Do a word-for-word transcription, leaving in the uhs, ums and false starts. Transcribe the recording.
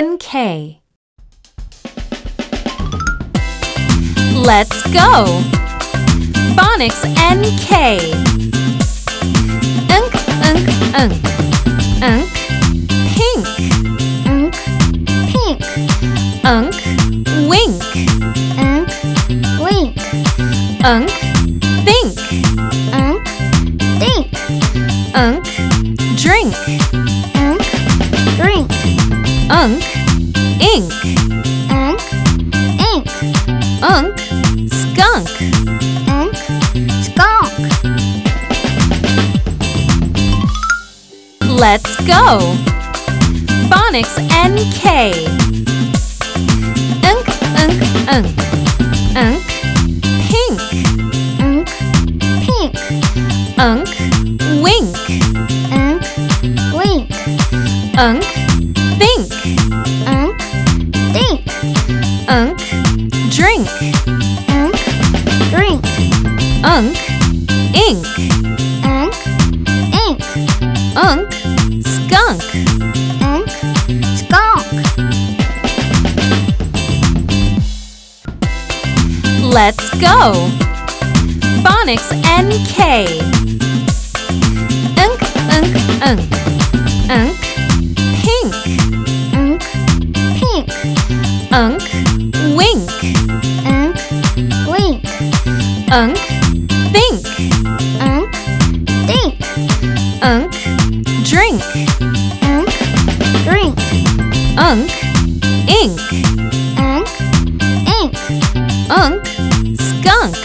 N K. Let's go! Phonics N K. Unk, unk, unk. Unk, pink. Unk, pink. Unk, wink. Unk, wink. Unk, think. Unk, think. Unk, drink. Unk, drink. Unk, ink. Unk, ink. Unk, skunk. Unk, skunk. Let's go! Phonics N K. Unk, unk, unk. Unk, pink. Unk, pink. Unk, wink. Unk, wink. Unk, think. Unk, think. Unk, drink. Unk, drink. Unk, ink. Unk, ink. Unk, skunk. Unk, skunk. Let's go! Phonics N K. Unk, unk, unk. Unk, pink. Unk, pink. Unk, wink. Unk, wink. Unk, think. Unk, think. Unk, drink. Unk, drink. Unk, ink. Unk, ink. Unk, skunk.